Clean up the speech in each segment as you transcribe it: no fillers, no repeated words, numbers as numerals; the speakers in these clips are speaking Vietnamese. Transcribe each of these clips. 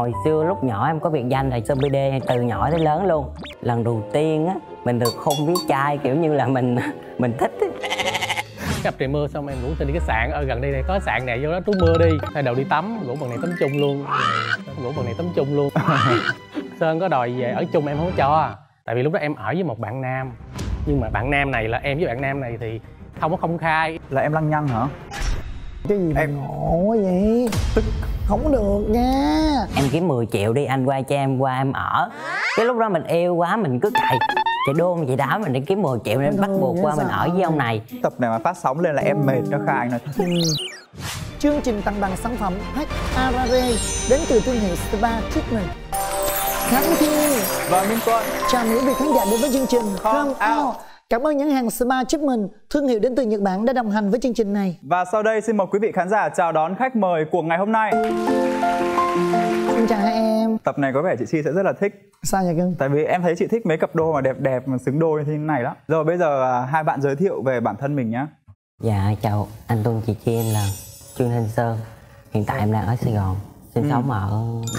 Hồi xưa lúc nhỏ em có biệt danh là Sơn BD từ nhỏ đến lớn luôn. Lần đầu tiên á, mình được không biết trai, kiểu như là mình thích á. Gặp trời mưa xong em rủ tôi đi cái sạn ở gần đây này, có cái sạn này vô đó trú mưa đi. Hai đầu đi tắm, rủ bằng này tắm chung luôn. Sơn có đòi về ở chung em không cho. Tại vì lúc đó em ở với một bạn nam. Nhưng mà bạn nam này là em với bạn nam này thì không có công khai. Là em lăng nhăng hả? Cái gì em ngộ vậy? Tức không được nha. Em kiếm 10 triệu đi anh qua cho em qua em ở. Cái lúc đó mình yêu quá mình cứ chạy đôn chạy đá, mình đi kiếm 10 triệu nên bắt buộc qua mình ở với ông này. Tập này mà phát sóng lên là em mệt nó khai rồi. Chương trình tặng bằng sản phẩm Harare đến từ thương hiệu Spa Treatment. Khán Chi và Minh Tuân chào mừng quý vị khán giả đến với chương trình Come Out. Cảm ơn nhãn hàng Spa Treatment, thương hiệu đến từ Nhật Bản đã đồng hành với chương trình này. Và sau đây xin mời quý vị khán giả chào đón khách mời của ngày hôm nay. Xin chào hai em. Tập này có vẻ chị Chi sẽ rất là thích. Sao nhỉ cưng? Tại vì em thấy chị thích mấy cặp đôi mà đẹp đẹp mà xứng đôi như thế này đó. Rồi bây giờ hai bạn giới thiệu về bản thân mình nhé. Dạ chào anh Tuân, chị Chi, em là Trương Thanh Sơn. Hiện tại em đang ở Sài Gòn, sinh sống ở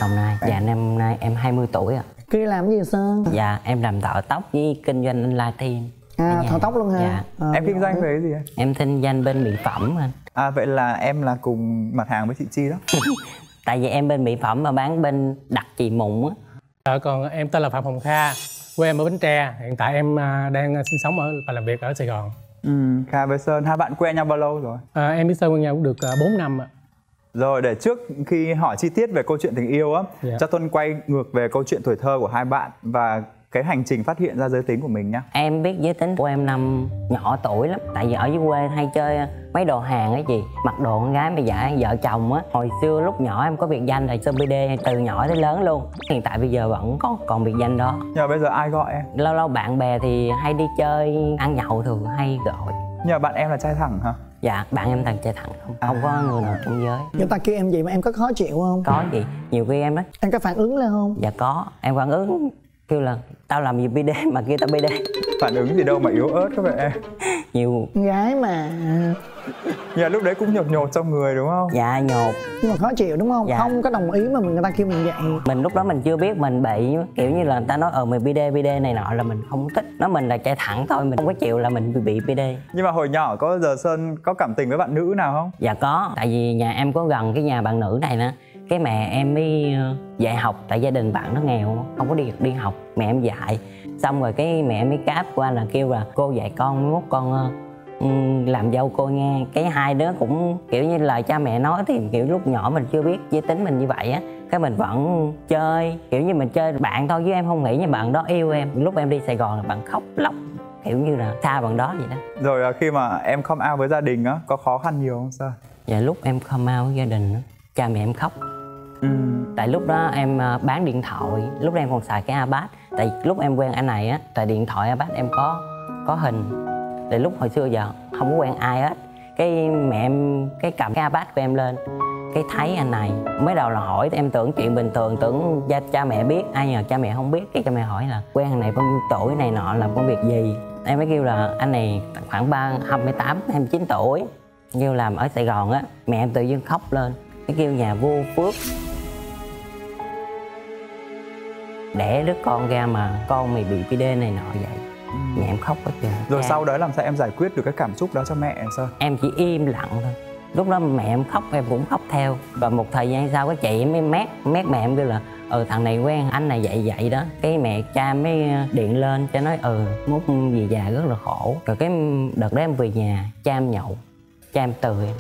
Đồng Nai. Dạ năm nay em 20 tuổi ạ. Kia làm cái gì Sơn? Dạ em làm thợ tóc với kinh doanh online team. À, thợ tóc luôn hả? Dạ. Em kinh doanh về cái gì? Em kinh doanh bên mỹ phẩm anh. À vậy là em là cùng mặt hàng với chị Chi đó. Tại vì em bên mỹ phẩm mà bán bên đặc trị mụn á. Còn em tên là Phạm Hồng Kha, quê em ở Bến Tre, hiện tại em đang sinh sống ở và làm việc ở Sài Gòn. Kha với Sơn, hai bạn quen nhau bao lâu rồi? Em với Sơn quen nhau cũng được 4 năm ạ. Rồi để trước khi hỏi chi tiết về câu chuyện tình yêu á, cho Tuân quay ngược về câu chuyện tuổi thơ của hai bạn và cái hành trình phát hiện ra giới tính của mình nhá. Em biết giới tính của em năm nhỏ tuổi lắm. Tại vì ở dưới quê hay chơi mấy đồ hàng ấy chị, mặc đồ con gái bây giờ vợ chồng á. Hồi xưa lúc nhỏ em có biệt danh là Sơn BD từ nhỏ đến lớn luôn. Hiện tại bây giờ vẫn có còn biệt danh đó. Nhưng bây giờ ai gọi em? Lâu lâu bạn bè thì hay đi chơi ăn nhậu thường hay gọi. Nhưng mà bạn em là trai thẳng hả? Dạ, bạn em thằng trai thẳng không có người nào trong giới. Người ta kêu em gì mà em có khó chịu không? Có gì, nhiều khi em đó. Em có phản ứng lên không? Dạ có, em phản ứng kêu là tao làm gì BD mà kia tao BD. Phản ứng gì đâu mà yếu ớt các bạn. Nhiều gái mà. Dạ lúc đấy cũng nhột nhột trong người đúng không? Dạ nhột. Nhưng mà khó chịu đúng không? Dạ. Không có đồng ý mà người ta kêu mình vậy. Mình lúc đó mình chưa biết mình bị kiểu như là người ta nói mày BD này nọ là mình không thích. Nói mình là trai thẳng thôi, mình không có chịu là mình bị BD. Nhưng mà hồi nhỏ có giờ Sơn có cảm tình với bạn nữ nào không? Dạ có, tại vì nhà em có gần cái nhà bạn nữ này nữa. Cái mẹ em mới dạy học, tại gia đình bạn nó nghèo, không có đi học, mẹ em dạy. Xong rồi cái mẹ mới cáp qua là kêu là cô dạy con, mốt con làm dâu cô nghe. Cái hai đứa cũng kiểu như lời cha mẹ nói thì kiểu lúc nhỏ mình chưa biết giới tính mình như vậy á. Cái mình vẫn chơi, kiểu như mình chơi bạn thôi chứ em không nghĩ như bạn đó yêu em. Lúc em đi Sài Gòn là bạn khóc lóc, kiểu như là xa bạn đó vậy đó. Rồi khi mà em come out với gia đình á, có khó khăn nhiều không sao? Dạ lúc em come out với gia đình, cha mẹ em khóc. Tại lúc đó em bán điện thoại, lúc đó em còn xài cái iPad. Tại lúc em quen anh này á, tại điện thoại iPad em có hình. Tại lúc hồi xưa giờ không có quen ai hết. Cái mẹ em cái cầm cái iPad của em lên, cái thấy anh này. Mới đầu là hỏi em tưởng chuyện bình thường, tưởng cha mẹ biết, ai nhờ cha mẹ không biết. Cái cha mẹ hỏi là quen anh này bao nhiêu tuổi này nọ, làm công việc gì. Em mới kêu là anh này khoảng 28-29 tuổi, kêu làm ở Sài Gòn á. Mẹ em tự dưng khóc lên, cái kêu nhà vô phước, đẻ đứa con ra mà con mày bị PD này nọ vậy. Mẹ em khóc hết trơn. Rồi sau đó làm sao em giải quyết được cái cảm xúc đó cho mẹ em sao? Em chỉ im lặng thôi. Lúc đó mẹ em khóc em cũng khóc theo. Và một thời gian sau cái chị mới mét mẹ em kêu là thằng này quen anh này vậy đó. Cái mẹ cha mới điện lên cho nói mốt về già rất là khổ. Rồi cái đợt đó em về nhà, cha em nhậu, cha em từ em.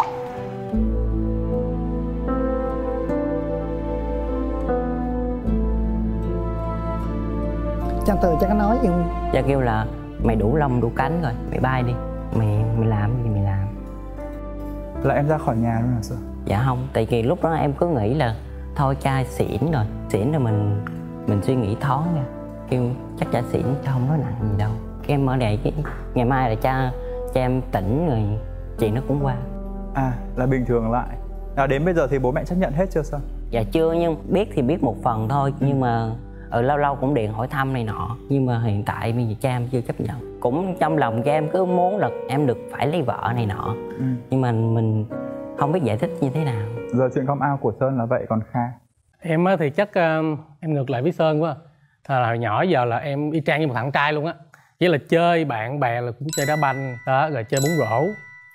Cha từ cha có nói gì không? Cha kêu là mày đủ lông đủ cánh rồi, mày bay đi, mày làm gì mày làm. Là em ra khỏi nhà luôn hả Sơn? Dạ không, tại vì lúc đó em cứ nghĩ là thôi cha xỉn rồi mình suy nghĩ thoáng nha. Kêu chắc cha xỉn cha không nói nặng gì đâu. Cái em ở đây cái ngày mai là cha em tỉnh rồi chuyện nó cũng qua. À là bình thường lại. Đến bây giờ thì bố mẹ chấp nhận hết chưa Sơn? Dạ chưa, nhưng biết thì biết một phần thôi. Nhưng mà lâu lâu cũng điện hỏi thăm này nọ. Nhưng mà hiện tại bây giờ cha em chưa chấp nhận. Cũng trong lòng cha em cứ muốn là em được phải lấy vợ này nọ. Nhưng mà mình không biết giải thích như thế nào. Giờ chuyện come out của Sơn là vậy, còn Kha? Em thì chắc em ngược lại với Sơn quá. Hồi nhỏ giờ là em y chang như một thằng trai luôn á. Chỉ là chơi bạn bè là cũng chơi đá banh đó, rồi chơi bóng rổ,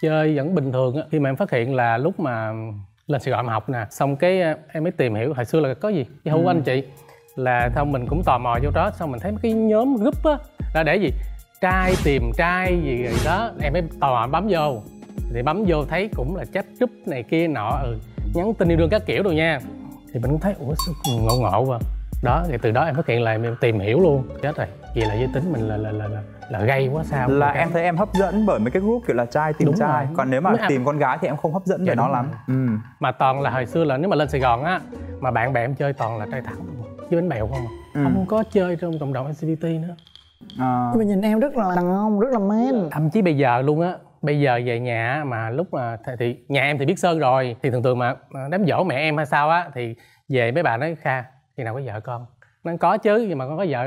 chơi vẫn bình thường á. Khi mà em phát hiện là lúc mà lên Sài Gòn em học nè, xong cái em mới tìm hiểu hồi xưa là có gì cái hữu anh chị là thôi mình cũng tò mò vô đó, xong mình thấy cái nhóm group á là để gì trai tìm trai gì rồi đó, em mới tò mò bấm vô, thì bấm vô thấy cũng là chat group này kia nọ, nhắn tin yêu đương các kiểu đồ nha, thì mình cũng thấy ủa sao ngộ ngộ vậy đó. Thì từ đó em phát hiện là em tìm hiểu luôn. Chết rồi, vì là giới tính mình là gay quá sao là em thấy em hấp dẫn bởi mấy cái group kiểu là trai tìm đúng trai rồi. Còn nếu mà mấy tìm con gái thì em không hấp dẫn về nó lắm. Mà toàn là hồi xưa là nếu mà lên Sài Gòn á mà bạn bè em chơi toàn là trai thẳng với bánh bèo không, không có chơi trong cộng đồng LGBT nữa. Nhưng mà nhìn em rất là đàn ông, rất là man. Thậm chí bây giờ luôn á, bây giờ về nhà mà lúc mà thì nhà em thì biết Sơn rồi, thì thường mà đám dỗ mẹ em hay sao á thì về mấy bà nói Kha khi nào có vợ con, nó có chứ, nhưng mà con có vợ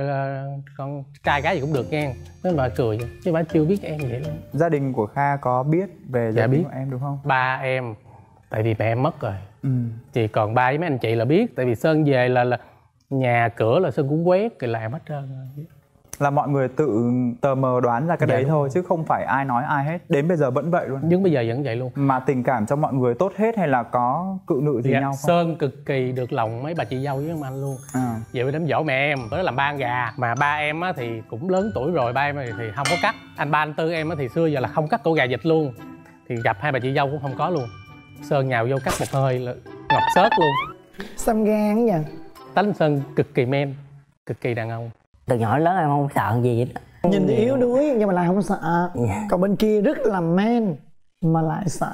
con trai gái gì cũng được nghe, nó mà cười vậy. Chứ bà chưa biết em vậy luôn. Gia đình của Kha có biết về gia đình của em đúng không? Ba em, tại vì mẹ em mất rồi, chỉ còn ba với mấy anh chị là biết, tại vì Sơn về là nhà cửa là Sơn cũng quét rồi làm hết trơn. Là mọi người tự tờ mờ đoán ra cái đấy thôi, chứ không phải ai nói ai hết. Đến bây giờ vẫn vậy luôn. Nhưng bây giờ vẫn vậy luôn. Mà tình cảm trong mọi người tốt hết hay là có cự nữ gì nhau không? Sơn cực kỳ được lòng mấy bà chị dâu với ông anh luôn. Vậy với đám dỗ mẹ em, đó làm ba ăn gà. Mà ba em á, thì cũng lớn tuổi rồi, ba em thì không có cắt. Anh ba anh tư em á, thì xưa giờ là không cắt cổ gà vịt luôn. Thì gặp hai bà chị dâu cũng không có luôn. Sơn nhào vô cắt một hơi là ngọt xớt luôn. Xăm gan vậy. Tánh Sơn cực kỳ men, cực kỳ đàn ông. Từ nhỏ lớn em không sợ gì hết. Nhìn yếu đuối nhưng mà lại không sợ. Còn bên kia rất là men mà lại sợ.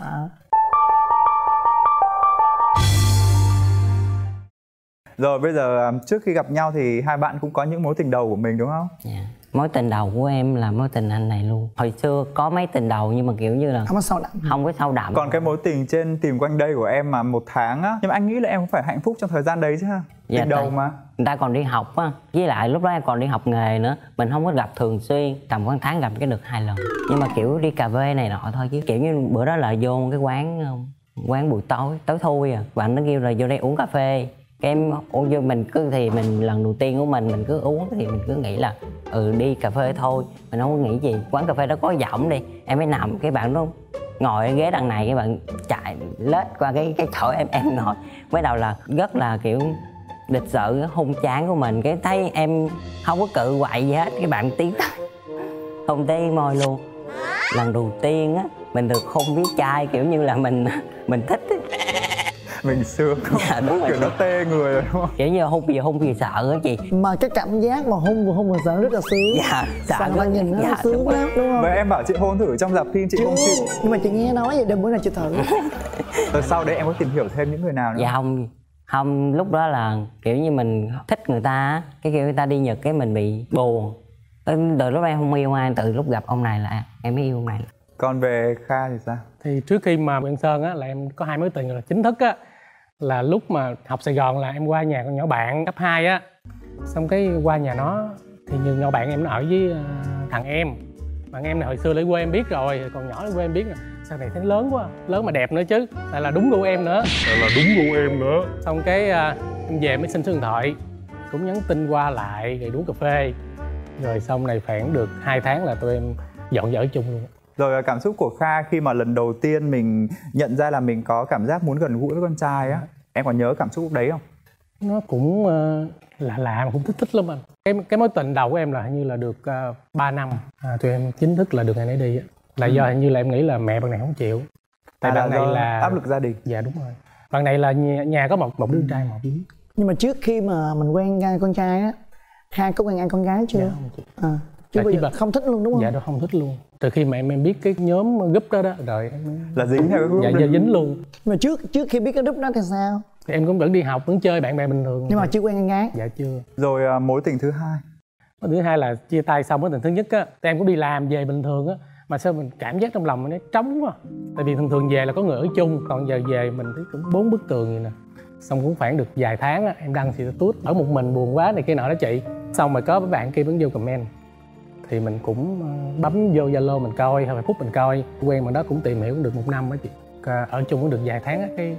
Rồi bây giờ trước khi gặp nhau thì hai bạn cũng có những mối tình đầu của mình đúng không? Mối tình đầu của em là mối tình anh này luôn. Hồi xưa có mấy tình đầu nhưng mà kiểu như là không có sâu đậm. Còn cái mối tình trên tìm quanh đây của em mà 1 tháng á. Nhưng mà anh nghĩ là em cũng phải hạnh phúc trong thời gian đấy chứ ha? Dạ, tình đầu mà người ta còn đi học á, với lại lúc đó em còn đi học nghề nữa, mình không có gặp thường xuyên, tầm khoảng tháng gặp cái được 2 lần, nhưng mà kiểu đi cà phê này nọ thôi, chứ kiểu như bữa đó là vô cái quán buổi tối tối thui à, và anh nó kêu là vô đây uống cà phê, cái em uống vô, mình cứ thì mình lần đầu tiên của mình cứ uống thì mình cứ nghĩ là đi cà phê thôi, mình không có nghĩ gì. Quán cà phê đó có giọng đi, em mới nằm, cái bạn nó ngồi ở ghế đằng này, cái bạn chạy lết qua cái chỗ em ngồi. Mới đầu là rất là kiểu địch sự hung chán của mình, cái thấy em không có cự quậy gì hết, cái bạn tiến tới hôn tới môi luôn. Lần đầu tiên á mình được hôn với trai, kiểu như là mình thích ấy. Mình sướng không? Dạ, đúng rồi. Kiểu nó tê người rồi đúng không? Kiểu như hôn gì sợ á chị. Mà cái cảm giác mà hôn vừa sợ rất là sướng. Dạ, sợ nó nhìn nó dạ, sướng lắm đúng không? Vậy em bảo chị hôn thử trong rạp phim chị không chịu. Nhưng mà chị nghe nói vậy, đêm bữa nào chị thử. Rồi sau đấy em có tìm hiểu thêm những người nào nữa? Dạ không, lúc đó là kiểu như mình thích người ta, cái kiểu người ta đi Nhật cái mình bị buồn. Từ lúc em không yêu ai, từ lúc gặp ông này là em mới yêu ông này. Còn về Kha thì sao? Thì trước khi mà quen Sơn á là em có 2 mối tình rồi chính thức á, là lúc mà học Sài Gòn là em qua nhà con nhỏ bạn cấp 2 á, xong cái qua nhà nó thì như nhỏ bạn em nó ở với thằng em. Bạn em này hồi xưa lấy quê em biết rồi, còn nhỏ lấy quê em biết rồi. Sao này thấy lớn quá, lớn mà đẹp nữa chứ, lại là đúng gu em nữa. Xong cái em về mới xin số điện thoại, cũng nhắn tin qua lại, rồi uống cà phê. Rồi xong này khoảng được 2 tháng là tụi em dọn dở chung luôn. Rồi cảm xúc của Kha khi mà lần đầu tiên mình nhận ra là mình có cảm giác muốn gần gũi với con trai á, em còn nhớ cảm xúc lúc đấy không? Nó cũng lạ mà cũng thích lắm anh. Cái mối tình đầu của em là hình như là được 3 năm tụi em chính thức là được ngày nấy đi á. Là do hình như là em nghĩ là mẹ bạn này không chịu. Tại bạn này là áp lực gia đình. Dạ đúng rồi. Bạn này là nhà có một đứa trai một. Nhưng mà trước khi mà mình quen con trai á, Kha có quen ai con gái chưa? Dạ, chứ không thích luôn đúng không? Dạ đâu không thích luôn. Từ khi mà em biết cái nhóm group đó đó rồi em là dính theo cái group. Dạ dính luôn. Mà trước khi biết cái group đó thì sao? Thì em cũng vẫn đi học, vẫn chơi bạn bè bình thường. Nhưng mà chưa quen con gái. Dạ chưa. Rồi mối tình thứ hai. Mối tình thứ hai là chia tay xong mối tình thứ nhất á, em cũng đi làm về bình thường á. Mà sao mình cảm giác trong lòng mình nó trống quá. Tại vì thường về là có người ở chung, còn giờ về mình thấy cũng 4 bức tường vậy nè. Xong cũng khoảng được vài tháng á, em đăng status ở một mình buồn quá này kia nọ đó chị. Xong rồi có mấy bạn kia vẫn vô comment. Thì mình cũng bấm vô Zalo mình coi, hay Facebook mình coi. Quen mà đó cũng tìm hiểu cũng được 1 năm đó chị. Ở chung cũng được vài tháng á, cái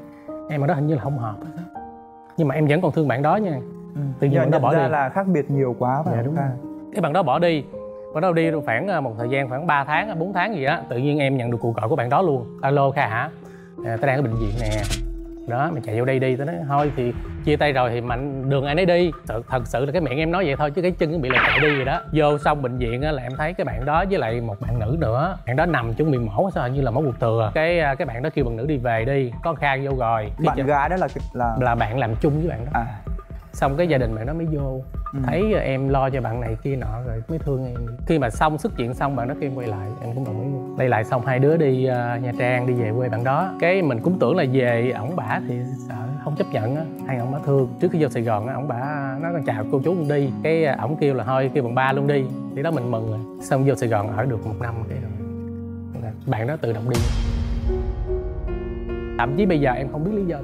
em ở đó hình như là không hợp á. nhưng mà em vẫn còn thương bạn đó nha. Tự nhiên bạn đó bỏ đi là khác biệt nhiều quá. Dạ, đúng rồi. Cái bạn đó bỏ đi, khoảng một thời gian khoảng 3 tháng 4 tháng gì á, tự nhiên em nhận được cuộc gọi của bạn đó luôn. Alo Kha hả? Tao đang ở bệnh viện nè, đó mày chạy vô đây đi. Tao nói thôi thì chia tay rồi thì mạnh đường ai nấy đi. Thật sự là cái miệng em nói vậy thôi chứ cái chân nó bị là chạy đi rồi đó. Vô xong bệnh viện là em thấy cái bạn đó với lại một bạn nữ nữa, bạn đó nằm chuẩn bị mổ, sao hình như là mổ ruột thừa. Cái bạn đó kêu bạn nữ đi về đi, con Kha vô rồi. Bạn gái đó là bạn làm chung với bạn đó à. Xong cái gia đình bạn đó mới vô. Thấy em lo cho bạn này kia nọ rồi mới thương em. Khi mà xong xuất chuyện xong bạn đó kêu em quay lại, em cũng đồng ý luôn. Quay lại xong hai đứa đi Nha Trang, đi về quê bạn đó. Cái mình cũng tưởng là về ổng bả thì sợ không chấp nhận á, hai ổng bả thương. Trước khi vô Sài Gòn ổng bả nói con chào cô chú con đi. Cái ổng kêu là thôi kêu bằng ba luôn đi. Thì đó mình mừng rồi. Xong vô Sài Gòn ở được 1 năm cái rồi bạn đó tự động đi. Thậm chí bây giờ em không biết lý do.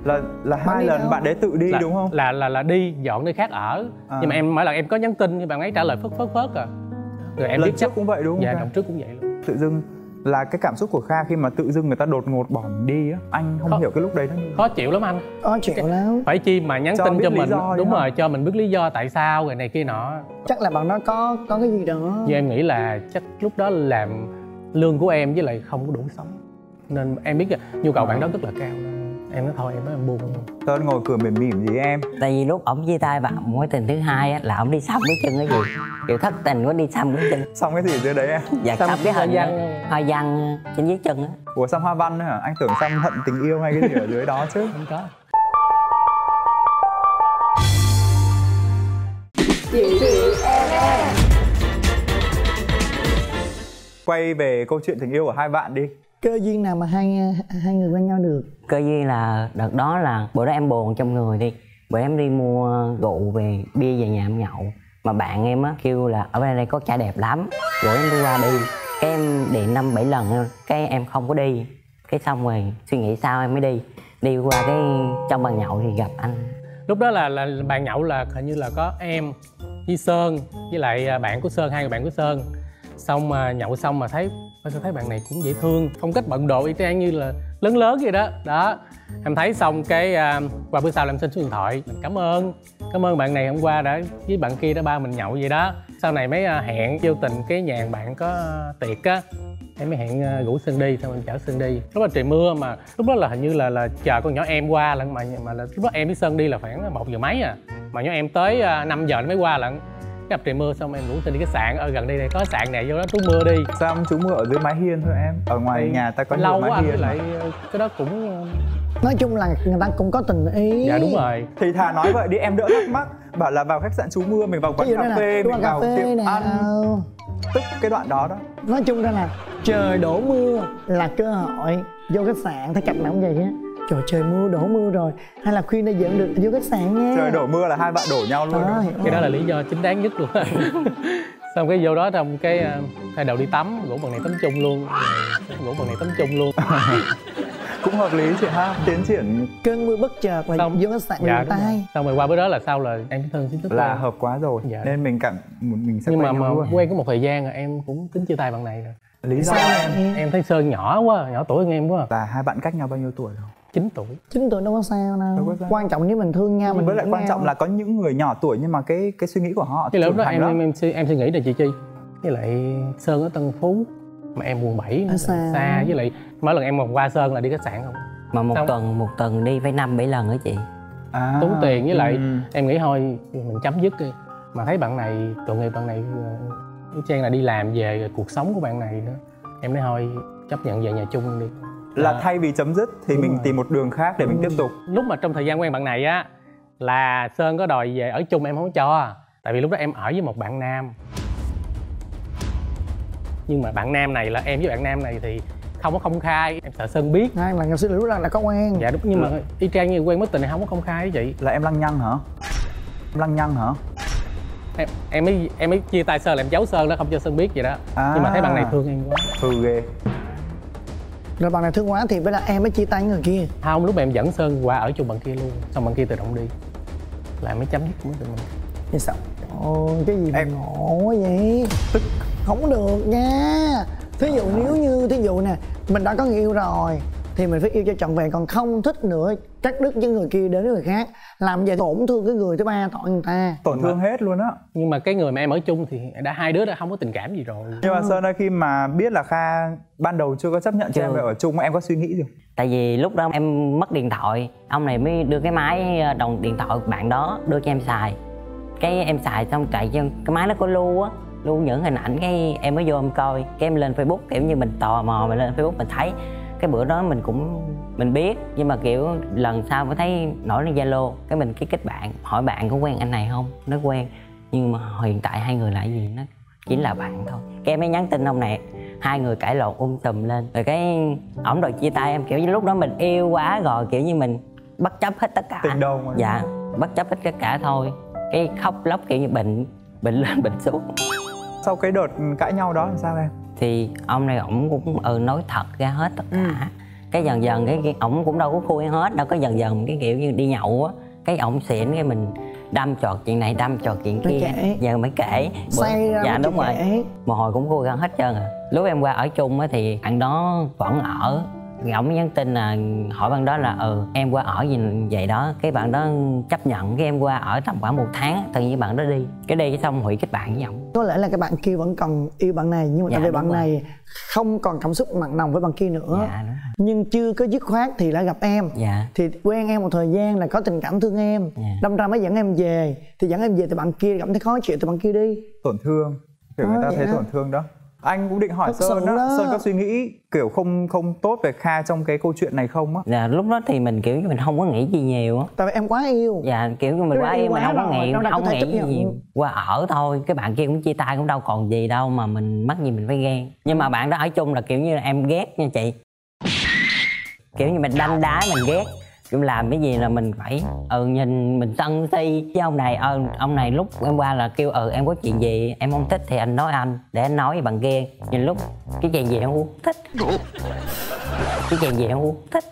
Là 2 lần đâu. Bạn để tự đi là, đúng không? Là đi dọn nơi khác ở à. Nhưng mà em mỗi lần em có nhắn tin nhưng bạn ấy trả lời phớt à. Rồi em lần biết trước chắc... cũng vậy đúng không? Dạ, lần trước cũng vậy luôn. Tự dưng là cái cảm xúc của Kha khi mà tự dưng người ta đột ngột bỏ mình đi á, anh không hiểu cái lúc đấy đó. Khó chịu lắm anh. Khó chịu lắm. Phải chi mà nhắn tin cho mình, đúng rồi, cho mình biết lý do tại sao rồi này kia nọ. Chắc là bạn đó có cái gì đó. Nhưng em nghĩ là chắc lúc đó làm lương của em với lại không có đủ sống. Nên em biết nhu cầu bạn đó rất là cao. Em nói thôi em nói em buồn. Tên ngồi cười mỉm mỉm gì em. Tại vì lúc ổng chia tay bạn mối tình thứ hai á, là ổng đi xăm cái chân cái gì. Kiểu thất tình có đi xăm cái chân. Xăm cái gì dưới đấy em? Dạ xăm cái hoa văn. Hoa văn trên dưới chân á. Ủa xăm hoa văn hả? Anh tưởng xăm hận tình yêu hay cái gì ở dưới đó chứ. Không có. Quay về câu chuyện tình yêu của hai bạn đi. Cơ duyên nào mà hai người quen nhau được? Cơ duyên là đợt đó là bữa đó em buồn trong người đi. Bữa em đi mua rượu về bia về nhà em nhậu. Mà bạn em á kêu là ở bên đây có trai đẹp lắm. Rồi em đi qua đi. Cái em điện 5-7 lần thôi. Cái em không có đi. Cái xong rồi suy nghĩ sao em mới đi. Đi qua cái trong bàn nhậu thì gặp anh. Lúc đó là bàn nhậu là hình như là có em với Sơn với lại bạn của Sơn, 2 người bạn của Sơn. Xong mà nhậu xong mà thấy sao thấy bạn này cũng dễ thương, phong cách bận đồ y chang như là lớn vậy đó. Đó em thấy xong cái qua bữa sau là em xin số điện thoại, mình cảm ơn bạn này hôm qua đã với bạn kia đã ba mình nhậu vậy đó. Sau này mới hẹn vô tình cái nhà bạn có tiệc á, em mới hẹn rủ Sơn đi, xong em chở Sơn đi. Lúc đó trời mưa mà lúc đó là hình như là chờ con nhỏ em qua lận, mà là, lúc đó em với Sơn đi là khoảng 1 giờ mấy à, mà nhỏ em tới 5 giờ nó mới qua lận. Gặp trời mưa xong em rủ Sơn đi cái sạn ở gần đây này, có sạn này vô đó trú mưa đi. Sao không trú mưa ở dưới mái hiên thôi em? Ở ngoài nhà ta có lâu mái hiên lại mà. Cái đó cũng nói chung là người ta cũng có tình ý. Dạ đúng rồi. Thì thà nói vậy đi em đỡ thắc mắc. Bảo là vào khách sạn trú mưa, mình vào quán cà phê, mình vào tiệm ăn. Tức cái đoạn đó đó. Nói chung ra là trời đổ mưa là cơ hội. Vô khách sạn thấy cặp nào cũng vậy á. Trời mưa đổ mưa rồi, hay là khuyên đã dẫn được vô khách sạn nha. Trời đổ mưa là hai bạn đổ nhau luôn. Cái đó là lý do chính đáng nhất luôn. Xong cái vô đó trong cái hai đầu đi tắm, gỗ bằng này tắm chung luôn. Cũng hợp lý chị ha, tiến triển. Cơn mưa bất chợt là xong, vô khách sạn dạ, tay. Xong rồi qua bữa đó là sau là em thân chính thức là hợp quá rồi dạ. Nên mình cảm mình sẽ quen nhau luôn. Quen có một thời gian rồi em cũng tính chia tay bạn này rồi. Lý do em thấy Sơn nhỏ quá, nhỏ tuổi hơn em quá. Là hai bạn cách nhau bao nhiêu tuổi rồi? 9 tuổi. 9 tuổi đâu có sao đâu. Quan trọng nếu mình thương nhau mình. Với lại quan trọng là có những người nhỏ tuổi nhưng mà cái suy nghĩ của họ. Cái lúc đó em suy nghĩ là chị Chi với lại Sơn ở Tân Phú mà em quận 7 nó xa, với lại mỗi lần em mà qua Sơn là đi khách sạn không mà một tuần đi phải 5-7 lần á chị. Tốn tiền với lại em nghĩ thôi mình chấm dứt đi. Mà thấy bạn này tội nghiệp, bạn này Trang là đi làm về rồi cuộc sống của bạn này nữa. Em nói thôi chấp nhận về nhà chung đi. Là thay vì chấm dứt thì mình tìm một đường khác để mình tiếp tục. Lúc mà trong thời gian quen bạn này á là Sơn có đòi về ở chung, em không cho. Tại vì lúc đó em ở với một bạn nam. Nhưng mà bạn nam này là em với bạn nam này thì không có công khai, em sợ Sơn biết. Hai mà ngày xưa lúc là có quen. Dạ đúng, nhưng mà y chang như quen mối tình này không có công khai đó chị. Là em lăng nhăng hả? Em mới chia tay Sơn là em giấu Sơn đó, không cho Sơn biết vậy đó. Nhưng mà thấy bạn này thương em quá. Thương ghê. Rồi bạn này thương quá thì với là em mới chia tay người kia. Không, lúc mà em dẫn Sơn qua ở chung bạn kia luôn. Xong bạn kia tự động đi. Là mới chấm dứt mối tình mình. Như sao? Ồ, cái gì em... mà ngộ vậy? Tức không được nha. Thí dụ nếu như, thí dụ nè, mình đã có người yêu rồi thì mình phải yêu cho trọn vẹn, còn không thích nữa cắt đứt với người kia đến người khác, làm vậy tổn thương cái người thứ ba, tội người ta, tổn thương hết luôn á. Nhưng mà cái người mà em ở chung thì đã hai đứa đã không có tình cảm gì rồi. Nhưng mà Sơn ơi, khi mà biết là Kha ban đầu chưa có chấp nhận cho em ở chung, em có suy nghĩ gì? Tại vì lúc đó em mất điện thoại, ông này mới đưa cái máy đồng điện thoại của bạn đó đưa cho em xài. Cái em xài xong chạy cho cái máy nó có lưu á, lưu những hình ảnh, cái em mới vô em coi. Cái em lên Facebook kiểu như mình tò mò, mình lên Facebook mình thấy. Cái bữa đó mình cũng mình biết, nhưng mà kiểu lần sau mới thấy nổi lên Zalo, cái mình cái kết bạn, hỏi bạn có quen anh này không, nó quen. Nhưng mà hiện tại hai người lại gì, nó chỉ là bạn thôi. Cái em mới nhắn tin ông này, hai người cãi lộn tùm lên. Rồi cái ổng đòi chia tay em, kiểu như lúc đó mình yêu quá rồi, kiểu như mình bất chấp hết tất cả. Tình đầu mà. Dạ, bất chấp hết tất cả thôi. Cái khóc lóc kiểu như bệnh lên bệnh xuống. Sau cái đợt cãi nhau đó làm sao em? Thì ông này ổng cũng nói thật ra hết tất cả. Cái dần dần cái ổng cũng đâu có khui hết, đâu có dần dần cái kiểu như đi nhậu á, cái ổng xỉn cái mình đâm trọt chuyện này đâm trọt chuyện kia, giờ mới kể. Dạ đúng rồi, mà hồi cũng khui ra hết trơn à. Lúc em qua ở chung á thì bạn đó vẫn ở, ổng nhắn tin là hỏi bạn đó là em qua ở gì vậy đó. Cái bạn đó chấp nhận, cái em qua ở tầm khoảng 1 tháng, tự nhiên bạn đó đi, cái đi xong hủy kết bạn với ổng. Có lẽ là cái bạn kia vẫn còn yêu bạn này, nhưng mà tại vì bạn này không còn cảm xúc mặn nồng với bạn kia nữa, nhưng chưa có dứt khoát thì lại gặp em, thì quen em một thời gian là có tình cảm thương em, đâm ra mới dẫn em về. Thì dẫn em về thì bạn kia cảm thấy khó chịu, thì bạn kia đi, tổn thương kiểu người ta thấy tổn thương đó. Anh cũng định hỏi Sơn đó, Sơn có suy nghĩ kiểu không tốt về Kha trong cái câu chuyện này không á? Dạ lúc đó thì mình kiểu như mình không có nghĩ gì nhiều á. Tại vì em quá yêu. Dạ kiểu như mình quá yêu, mình không nghĩ nhiều. Qua ở thôi, cái bạn kia cũng chia tay, cũng đâu còn gì đâu mà mình mắc gì mình phải ghen. Nhưng mà bạn đó ở chung là kiểu như là em ghét nha chị. Kiểu như mình đanh đá, mình ghét. Cũng làm cái gì là mình phải nhìn mình sân si với ông này. Ông này lúc em qua là kêu em có chuyện gì em không thích thì anh nói anh, để anh nói với bạn kia. Nhìn lúc cái chuyện gì em không thích, cái chuyện gì em không thích,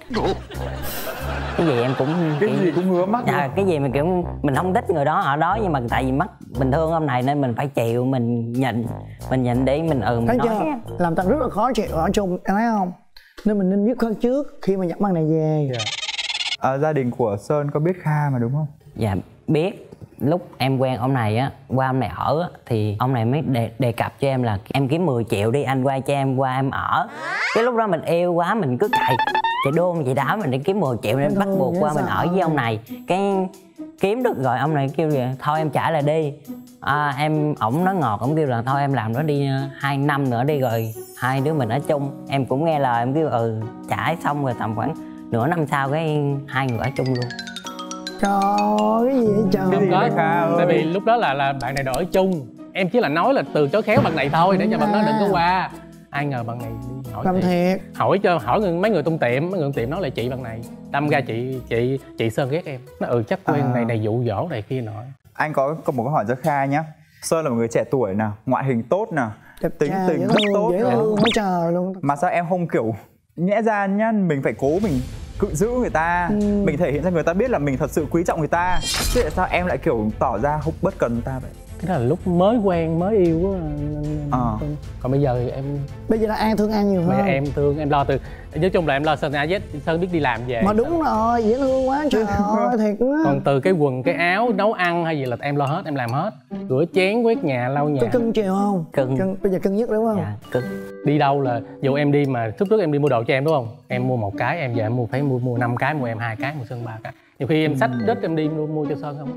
cái gì em cũng cái gì cũng ngứa mắt. Cái gì mình kiểu mình không thích người đó ở đó, nhưng mà tại vì mắt mình thương ông này nên mình phải chịu, mình nhịn, mình nhịn để mình mình nói chưa? Làm ta rất là khó chịu ở chung, em thấy không? Nên mình nên dứt khoát trước khi mà dẫn bạn này về. Gia đình của Sơn có biết Kha mà đúng không? Dạ biết. Lúc em quen ông này á, qua ông này ở á, thì ông này mới đề cập cho em là em kiếm 10 triệu đi anh, qua cho em qua em ở. Cái lúc đó mình yêu quá, mình cứ chạy đôn vậy đó, mình để kiếm 10 triệu nên bắt buộc qua mình ở với ông này. Cái kiếm được rồi ông này kêu là thôi em trả lại đi. Ổng nói ngọt, ổng kêu là thôi em làm đó đi 2 năm nữa đi rồi hai đứa mình ở chung. Em cũng nghe lời, em kêu trả xong rồi tầm khoảng nửa năm sau cái hai người ở chung luôn. Trời cái gì vậy trời? Không có, tại vì lúc đó là bạn này đổi chung. Em chỉ là nói là từ chối khéo bạn này thôi để cho bạn nó đừng có qua. Ai ngờ bạn này hỏi thiệt. Hỏi mấy người tung tiệm, nói là chị bạn này. Đâm ra chị Sơn ghét em. Nó chắc quen này dụ dỗ này kia nọ. Anh có một câu hỏi cho Kha nhé. Sơn là một người trẻ tuổi nè, ngoại hình tốt nè, tính tình rất tốt. Mà sao em không kiểu nhẽ ra nhá, mình phải cố mình cự giữ người ta, mình thể hiện ra người ta biết là mình thật sự quý trọng người ta, chứ tại sao em lại kiểu tỏ ra không bất cần người ta vậy? Cái đó là lúc mới quen mới yêu á. Còn bây giờ thì em là ai thương ai nhiều hơn. Em thương, em lo từ nói chung là em lo Sơn A Z, Sơn biết đi làm về mà đúng rồi, dễ thương quá trời ơi thiệt quá. Còn từ cái quần cái áo nấu ăn hay gì là em lo hết, em làm hết, rửa chén quét nhà lau nhà. Có cưng chiều không? Cưng. Bây giờ cưng nhất đúng không? Dạ cưng. Đi đâu là dù em đi mà trước em đi mua đồ cho em đúng không, em mua 1 cái em về em mua phải mua 5 cái, mua em 2 cái, mua Sơn 3 cái, nhiều khi em xách đít em đi mua cho Sơn không.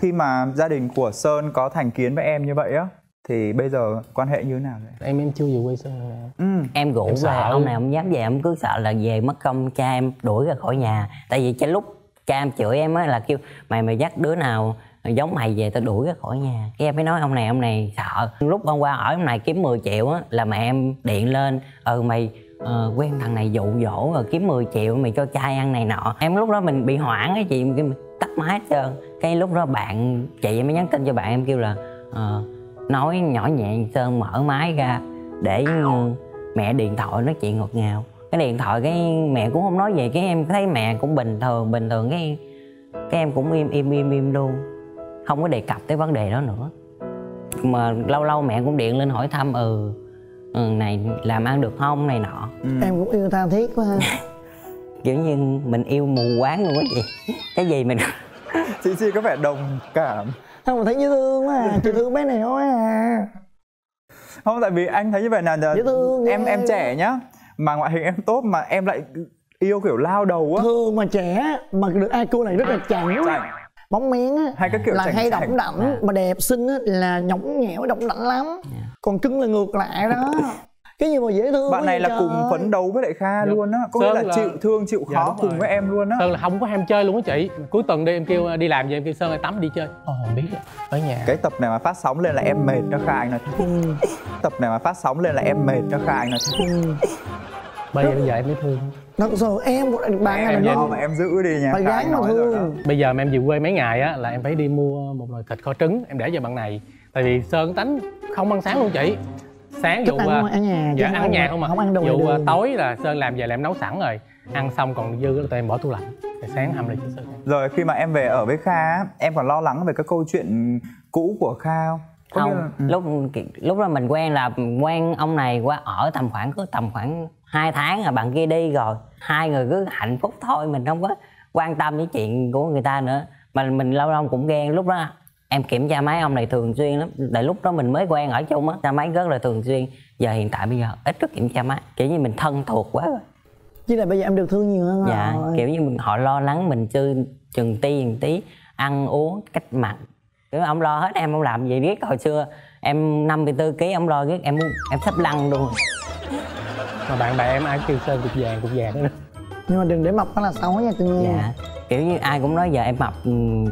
Khi mà gia đình của Sơn có thành kiến với em như vậy á, thì bây giờ quan hệ như thế nào vậy? Em chưa về quê Sơn rồi. Em rủ về, ông này không dám về, em cứ sợ là về mất công cha em đuổi ra khỏi nhà. Tại vì cái lúc cha em chửi em á là kêu mày dắt đứa nào giống mày về tao đuổi ra khỏi nhà. Cái em mới nói ông này sợ. Lúc hôm qua ở ông này kiếm 10 triệu á là mẹ em điện lên mày quen thằng này dụ dỗ rồi kiếm 10 triệu mày cho trai ăn này nọ. Em lúc đó mình bị hoảng á chị, mình tắt máy hết trơn. Cái lúc đó bạn chị mới nhắn tin cho bạn em kêu là nói nhỏ nhẹ Sơn mở máy ra để mẹ điện thoại nói chuyện ngọt ngào. Cái điện thoại cái mẹ cũng không nói gì, cái em thấy mẹ cũng bình thường, cái em cũng im luôn, không có đề cập tới vấn đề đó nữa. Mà lâu lâu mẹ cũng điện lên hỏi thăm này làm ăn được không này nọ. Em cũng yêu tha thiết quá ha. kiểu như mình yêu mù quáng luôn á chị. Cái gì mình... Chị Chi có vẻ đồng cảm. Không, mà thấy dễ thương à, chị thương bé này thôi à. Không, tại vì anh thấy như vậy là em trẻ nhá, mà ngoại hình em tốt mà em lại yêu kiểu lao đầu á. Thương mà trẻ, mà được IQ này rất là chẳng, bóng mén á, hay cái kiểu là hay động đảnh à. Mà đẹp xinh á là nhõng nhẽo động đảnh lắm yeah. Còn cưng là ngược lại đó. Cái gì mà dễ thương. Bạn này là cùng phấn đấu với lại Kha yeah. luôn á. Có nghĩa là chịu thương chịu khó dạ, cùng rồi. Với em luôn á. Sơn là không có ham chơi luôn á chị. Cuối tuần đi em kêu đi làm về em kêu Sơn ơi tắm đi chơi. Ồ không biết rồi. Ở nhà. Cái tập này mà phát sóng lên là em mệt đó Kha anh nói. Tập này mà phát sóng lên là em mệt đó Kha anh nói. Bây giờ em mới thương. Thật sự em cũng được bạn em lo mà em giữ đi nha. Phải gái mà thương. Bây giờ mà em về quê mấy ngày á là em phải đi mua một nồi thịt kho trứng em để cho bạn này. Tại vì Sơn tính không ăn sáng luôn chị. Sáng dù ăn nhà không mà không ăn đồ dù tối là Sơn làm về là em nấu sẵn rồi, ăn xong còn dư tụi em bỏ tủ lạnh để sáng hầm lại cho Sơn. Rồi khi mà em về ở với Kha em còn lo lắng về các câu chuyện cũ của Kha không? Không, lúc đó mình quen là ông này qua ở tầm khoảng 2 tháng là bạn kia đi rồi, hai người cứ hạnh phúc thôi, mình không có quan tâm với chuyện của người ta nữa, mà mình lâu lâu cũng ghen. Lúc đó em kiểm tra máy ông này thường xuyên lắm, tại lúc đó mình mới quen ở chung á, tra máy rất là thường xuyên. Giờ hiện tại bây giờ ít có kiểm tra máy, kiểu như mình thân thuộc quá rồi. Chứ là bây giờ em được thương nhiều hơn dạ, rồi. Kiểu như mình họ lo lắng mình chưa chừng tí ăn uống cách mặt. Kiểu ông lo hết em, không làm gì riết. Hồi xưa em 54 kg ông lo riết em sắp lăn luôn. Mà bạn bè em ai kêu Sơn cục vàng đó. Nhưng mà đừng để mập nó là xấu nha cưng dạ. Kiểu như ai cũng nói giờ em mập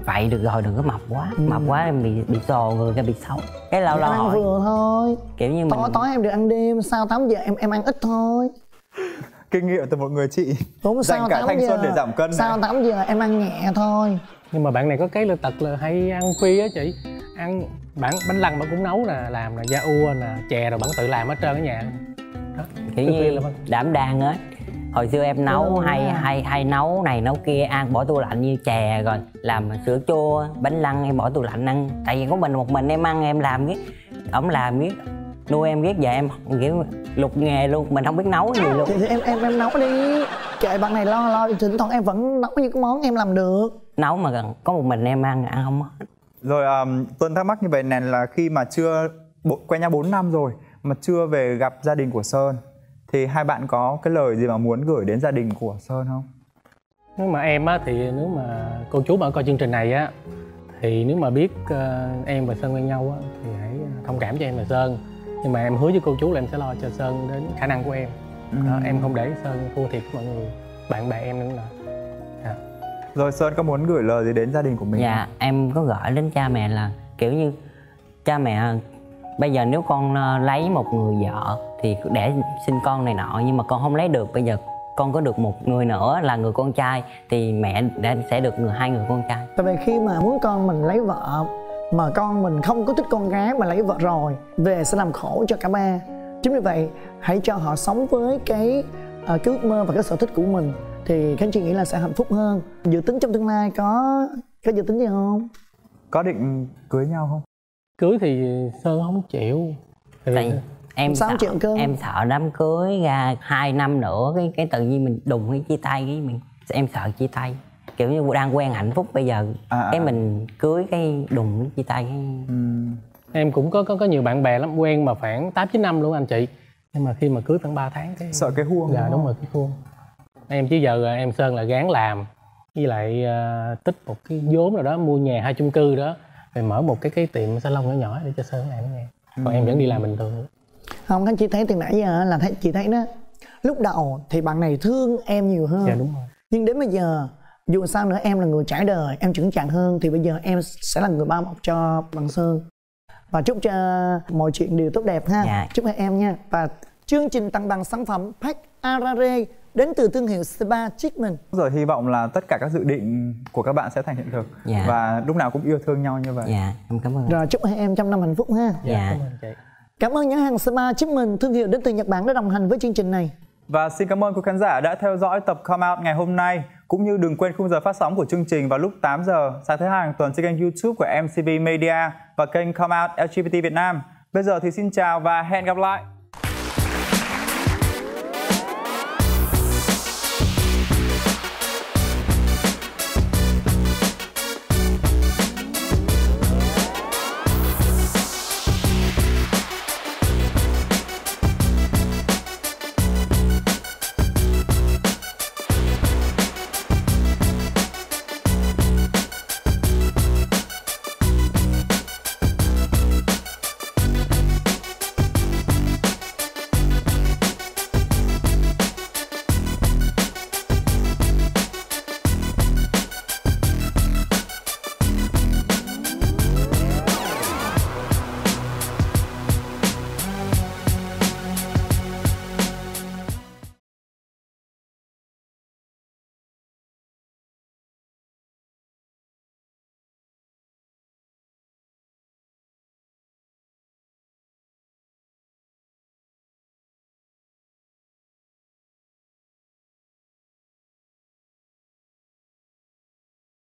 vậy được rồi, đừng có mập quá, mập quá em bị sồ người ra bị xấu. Cái lâu lâu ăn vừa thôi, kiểu như tối tối em được ăn đêm, sau 8 giờ em ăn ít thôi. Kinh nghiệm từ một người chị dành cả thanh xuân để giảm cân. Sau 8 giờ em ăn nhẹ thôi. Nhưng mà bạn này có cái tật là hay ăn khuya á chị. Ăn bánh lăng bạn cũng nấu nè, làm nè, da ua nè, chè rồi bạn tự làm hết trơn ở nhà. Đó, kiểu như đảm đang á. Hồi xưa em nấu hay nấu này nấu kia, ăn bỏ tủ lạnh như chè rồi làm sữa chua, bánh lăng em bỏ tủ lạnh ăn. Tại vì có mình một mình em ăn, em làm riết, ổng làm riết, nuôi em riết. Giờ em kiểu lục nghề luôn, mình không biết nấu gì luôn. Thì em nấu đi, kệ bạn này lo, thỉnh thoảng em vẫn nấu những cái món em làm được. Nấu mà gần có một mình em ăn không hết. Rồi Tuân thắc mắc như vậy nè, là khi mà chưa quen nhau 4 năm rồi mà chưa về gặp gia đình của Sơn thì hai bạn có cái lời gì mà muốn gửi đến gia đình của Sơn không? Nếu mà em á, thì nếu mà cô chú mà coi chương trình này á, thì nếu mà biết em và Sơn quen nhau á, thì hãy thông cảm cho em và Sơn. Nhưng mà em hứa với cô chú là em sẽ lo cho Sơn đến khả năng của em. Đó, em không để Sơn thua thiệt mọi người, bạn bè em nữa à. Rồi Sơn có muốn gửi lời gì đến gia đình của mình? Dạ, em có gửi đến cha mẹ là kiểu như cha mẹ bây giờ nếu con lấy một người vợ thì để sinh con này nọ, nhưng mà con không lấy được. Bây giờ con có được một người nữa là người con trai thì mẹ sẽ được hai người con trai. Tại vì khi mà muốn con mình lấy vợ mà con mình không có thích con gái mà lấy vợ rồi về sẽ làm khổ cho cả ba. Chính vì vậy hãy cho họ sống với cái ước mơ và cái sở thích của mình thì các anh chị nghĩ là sẽ hạnh phúc hơn. Dự tính trong tương lai có dự tính gì không? Có định cưới nhau không? Cưới thì Sơn không chịu. Tại em sợ đám cưới ra 2 năm nữa cái tự nhiên mình đùng cái chia tay, cái mình em sợ chia tay. Kiểu như đang quen hạnh phúc bây giờ cái mình cưới cái đùng cái chia tay cái... Em cũng có nhiều bạn bè lắm, quen mà khoảng 8-9 năm luôn anh chị. Nhưng mà khi mà cưới khoảng 3 tháng cái sợ cái huông. Dạ đúng rồi, cái huông. Em chứ giờ em Sơn là gán làm với lại tích một cái vốn nào đó, mua nhà hay chung cư đó, rồi mở một cái tiệm salon nhỏ nhỏ để cho Sơn làm nghe. Còn em vẫn đi làm bình thường. Không, anh chị thấy từ nãy giờ là chị thấy đó, lúc đầu thì bạn này thương em nhiều hơn. Dạ đúng rồi. Nhưng đến bây giờ dù sao nữa em là người trải đời, em trưởng chàng hơn thì bây giờ em sẽ là người bao bọc cho bạn Sơn. Và chúc cho mọi chuyện đều tốt đẹp ha. Dạ. Chúc hai em nha. Và chương trình tặng bằng sản phẩm Pack Harare đến từ thương hiệu Spa Treatment. Rồi hy vọng là tất cả các dự định của các bạn sẽ thành hiện thực. Dạ. Và lúc nào cũng yêu thương nhau như vậy. Dạ, em cảm ơn. Rồi chúc hai em trăm năm hạnh phúc ha. Dạ. Cảm ơn chị. Cảm ơn nhãn hàng Spa Treatment, thương hiệu đến từ Nhật Bản đã đồng hành với chương trình này. Và xin cảm ơn quý khán giả đã theo dõi tập Come Out ngày hôm nay. Cũng như đừng quên khung giờ phát sóng của chương trình vào lúc 8 giờ sáng thứ hai hàng tuần trên kênh YouTube của MCV Media và kênh Come Out LGBT Việt Nam. Bây giờ thì xin chào và hẹn gặp lại.